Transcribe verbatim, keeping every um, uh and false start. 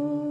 for